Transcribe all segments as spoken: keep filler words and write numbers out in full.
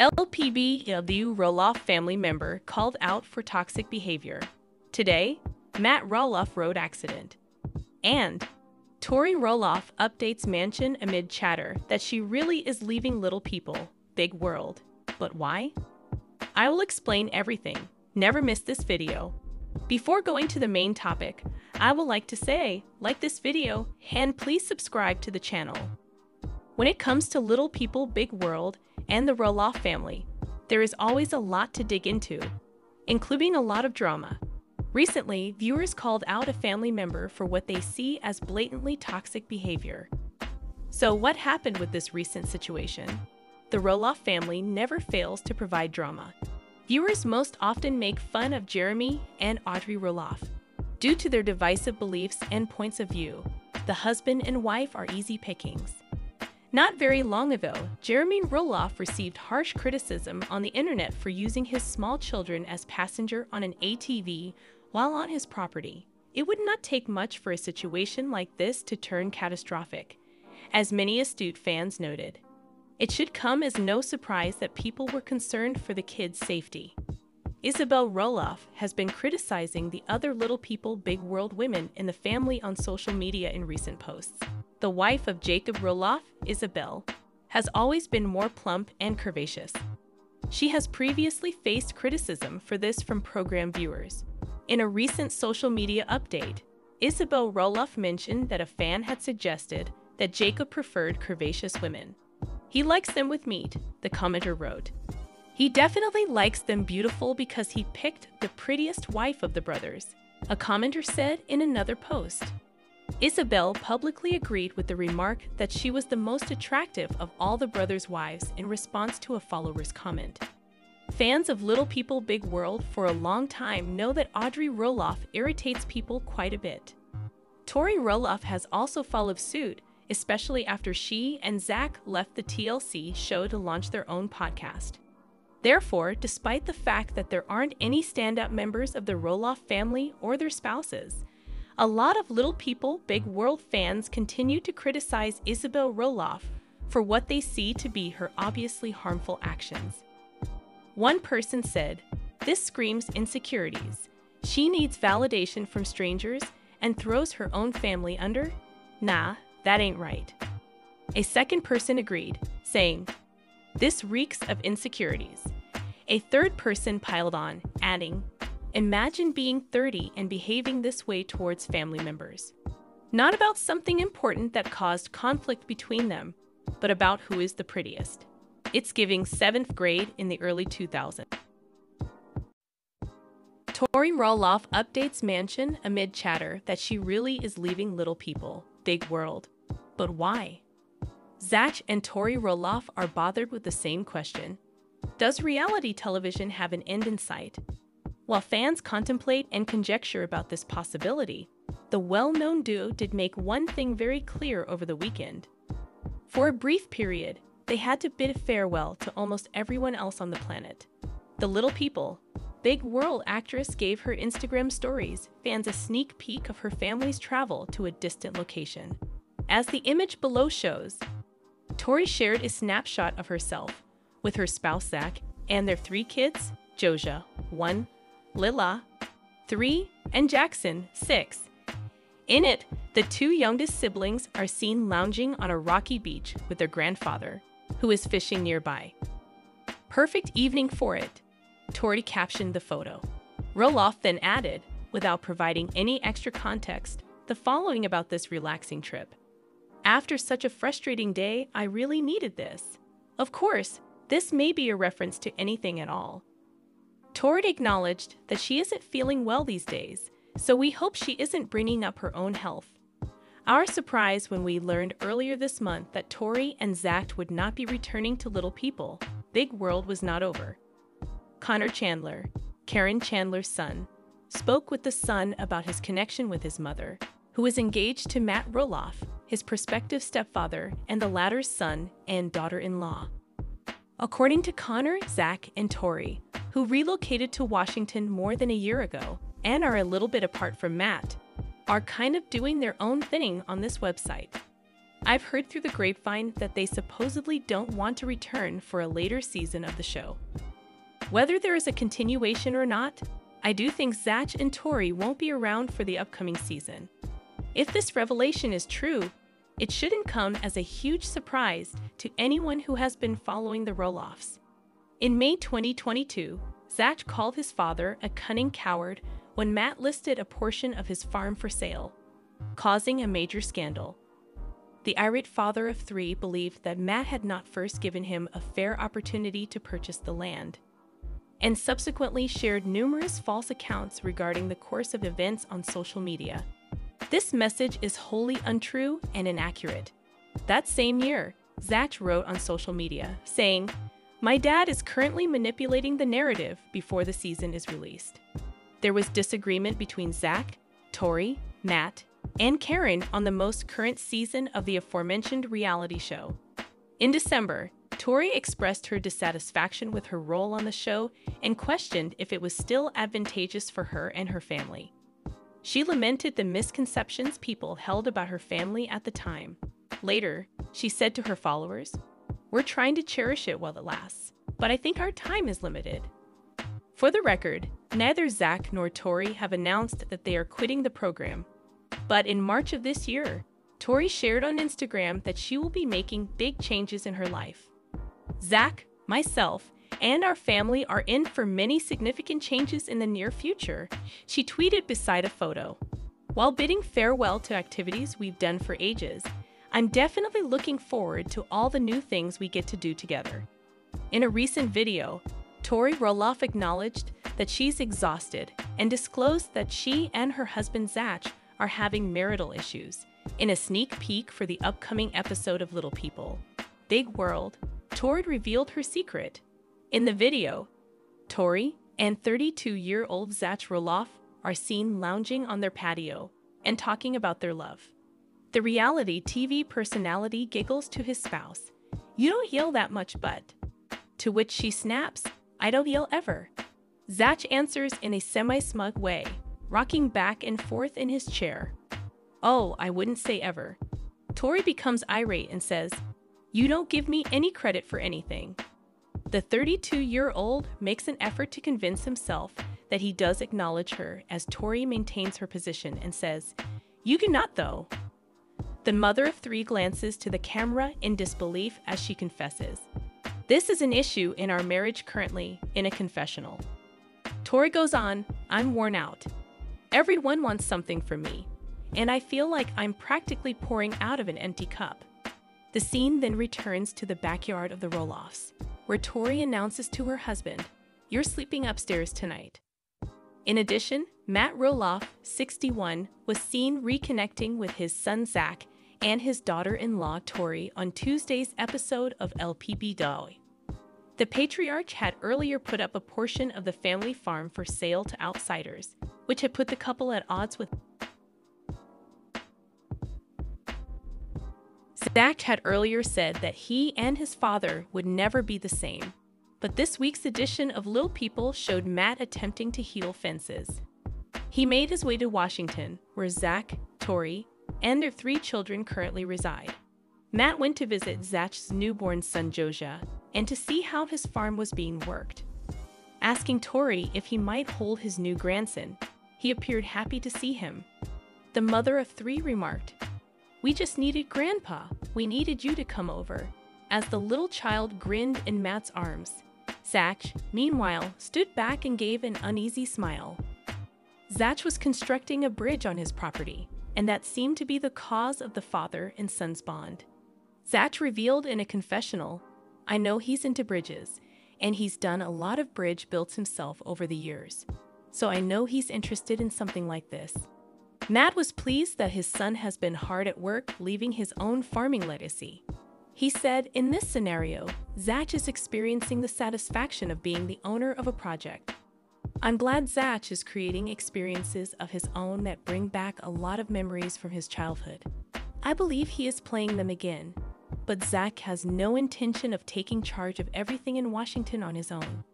L P B W Roloff family member called out for toxic behavior. Today, Matt Roloff road accident. And Tori Roloff updates mansion amid chatter that she really is leaving Little People, Big World. But why? I will explain everything. Never miss this video. Before going to the main topic, I would like to say, like this video and please subscribe to the channel. When it comes to Little People Big World and the Roloff family, there is always a lot to dig into, including a lot of drama. Recently, viewers called out a family member for what they see as blatantly toxic behavior. So what happened with this recent situation? The Roloff family never fails to provide drama. Viewers most often make fun of Jeremy and Audrey Roloff. Due to their divisive beliefs and points of view, the husband and wife are easy pickings. Not very long ago, Jeremy Roloff received harsh criticism on the internet for using his small children as passenger on an A T V while on his property. It would not take much for a situation like this to turn catastrophic, as many astute fans noted. It should come as no surprise that people were concerned for the kids' safety. Isabel Roloff has been criticizing the other Little People Big World women in the family on social media in recent posts. The wife of Jacob Roloff, Isabel, has always been more plump and curvaceous. She has previously faced criticism for this from program viewers. In a recent social media update, Isabel Roloff mentioned that a fan had suggested that Jacob preferred curvaceous women. "He likes them with meat," the commenter wrote. "He definitely likes them beautiful because he picked the prettiest wife of the brothers," a commenter said in another post. Isabel publicly agreed with the remark that she was the most attractive of all the brothers' wives in response to a follower's comment. Fans of Little People Big World for a long time know that Audrey Roloff irritates people quite a bit. Tori Roloff has also followed suit, especially after she and Zach left the T L C show to launch their own podcast. Therefore, despite the fact that there aren't any standout members of the Roloff family or their spouses, a lot of Little People Big World fans continue to criticize Isabel Roloff for what they see to be her obviously harmful actions. One person said, "This screams insecurities. She needs validation from strangers and throws her own family under? Nah, that ain't right." A second person agreed, saying, "This reeks of insecurities." A third person piled on, adding, "Imagine being thirty and behaving this way towards family members. Not about something important that caused conflict between them, but about who is the prettiest. It's giving seventh grade in the early two thousands. Tori Roloff updates mansion amid chatter that she really is leaving Little People, Big World. But why? Zach and Tori Roloff are bothered with the same question. Does reality television have an end in sight? While fans contemplate and conjecture about this possibility, the well-known duo did make one thing very clear over the weekend. For a brief period, they had to bid farewell to almost everyone else on the planet. The Little People, Big World actress gave her Instagram stories fans a sneak peek of her family's travel to a distant location. As the image below shows, Tori shared a snapshot of herself with her spouse Zach and their three kids, Josiah, one, Lila, three, and Jackson, six. In it, the two youngest siblings are seen lounging on a rocky beach with their grandfather, who is fishing nearby. "Perfect evening for it," Tori captioned the photo. Roloff then added, without providing any extra context, the following about this relaxing trip. "After such a frustrating day, I really needed this." Of course, this may be a reference to anything at all. Tori acknowledged that she isn't feeling well these days, so we hope she isn't bringing up her own health. "Our surprise when we learned earlier this month that Tori and Zach would not be returning to Little People, Big World was not over." Connor Chandler, Karen Chandler's son, spoke with The Sun about his connection with his mother, who is engaged to Matt Roloff, his prospective stepfather, and the latter's son and daughter-in-law. According to Connor, Zach, and Tori, who relocated to Washington more than a year ago and are a little bit apart from Matt, are kind of doing their own thing on this website. I've heard through the grapevine that they supposedly don't want to return for a later season of the show. Whether there is a continuation or not, I do think Zach and Tori won't be around for the upcoming season. If this revelation is true, it shouldn't come as a huge surprise to anyone who has been following the Roloffs. In May twenty twenty-two, Zach called his father a cunning coward when Matt listed a portion of his farm for sale, causing a major scandal. The irate father of three believed that Matt had not first given him a fair opportunity to purchase the land, and subsequently shared numerous false accounts regarding the course of events on social media. This message is wholly untrue and inaccurate. That same year, Zach wrote on social media, saying, "My dad is currently manipulating the narrative before the season is released." There was disagreement between Zach, Tori, Matt, and Karen on the most current season of the aforementioned reality show. In December, Tori expressed her dissatisfaction with her role on the show and questioned if it was still advantageous for her and her family. She lamented the misconceptions people held about her family at the time. Later, she said to her followers, "We're trying to cherish it while it lasts, but I think our time is limited." For the record, neither Zach nor Tori have announced that they are quitting the program. But in March of this year, Tori shared on Instagram that she will be making big changes in her life. "Zach, myself, and our family are in for many significant changes in the near future," she tweeted beside a photo. "While bidding farewell to activities we've done for ages, I'm definitely looking forward to all the new things we get to do together." In a recent video, Tori Roloff acknowledged that she's exhausted and disclosed that she and her husband Zach are having marital issues. In a sneak peek for the upcoming episode of Little People Big World, Tori revealed her secret. In the video, Tori and thirty-two-year-old Zach Roloff are seen lounging on their patio and talking about their love. The reality T V personality giggles to his spouse, "You don't yell that much, bud." To which she snaps, "I don't yell ever." Zach answers in a semi-smug way, rocking back and forth in his chair, "Oh, I wouldn't say ever." Tori becomes irate and says, "You don't give me any credit for anything." The thirty-two-year-old makes an effort to convince himself that he does acknowledge her as Tori maintains her position and says, "You do not, though." The mother of three glances to the camera in disbelief as she confesses, "This is an issue in our marriage currently," in a confessional. Tori goes on, "I'm worn out. Everyone wants something from me, and I feel like I'm practically pouring out of an empty cup." The scene then returns to the backyard of the Roloffs, where Tori announces to her husband, "You're sleeping upstairs tonight." In addition, Matt Roloff, sixty-one, was seen reconnecting with his son Zach and his daughter-in-law Tori on Tuesday's episode of L P B W. The patriarch had earlier put up a portion of the family farm for sale to outsiders, which had put the couple at odds with Zach had earlier said that he and his father would never be the same. But this week's edition of Little People showed Matt attempting to heal fences. He made his way to Washington, where Zach, Tori, and their three children currently reside. Matt went to visit Zach's newborn son Josiah and to see how his farm was being worked. Asking Tori if he might hold his new grandson, he appeared happy to see him. The mother of three remarked, "We just needed Grandpa. We needed you to come over," as the little child grinned in Matt's arms. Zach, meanwhile, stood back and gave an uneasy smile. Zach was constructing a bridge on his property, and that seemed to be the cause of the father and son's bond. Zach revealed in a confessional, "I know he's into bridges, and he's done a lot of bridge builds himself over the years. So I know he's interested in something like this." Matt was pleased that his son has been hard at work leaving his own farming legacy. He said, "In this scenario, Zach is experiencing the satisfaction of being the owner of a project. I'm glad Zach is creating experiences of his own that bring back a lot of memories from his childhood. I believe he is playing them again, but Zach has no intention of taking charge of everything in Washington on his own."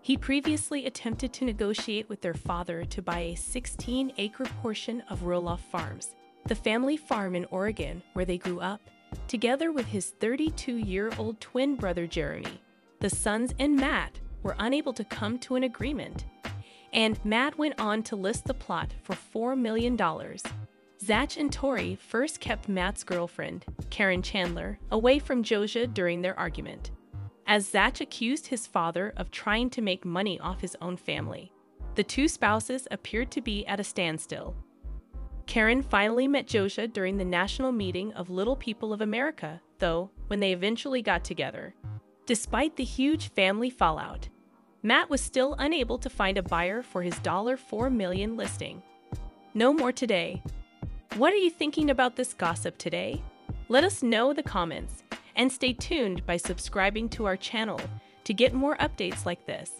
He previously attempted to negotiate with their father to buy a sixteen-acre portion of Roloff Farms, the family farm in Oregon where they grew up, Together with his thirty-two-year-old twin brother Jeremy, the sons and Matt were unable to come to an agreement, and Matt went on to list the plot for four million dollars. Zach and Tori first kept Matt's girlfriend, Karen Chandler, away from Josiah during their argument, as Zach accused his father of trying to make money off his own family. The two spouses appeared to be at a standstill. Karen finally met Josiah during the national meeting of Little People of America, though, when they eventually got together. Despite the huge family fallout, Matt was still unable to find a buyer for his four million dollar listing. No more today. What are you thinking about this gossip today? Let us know in the comments, and stay tuned by subscribing to our channel to get more updates like this.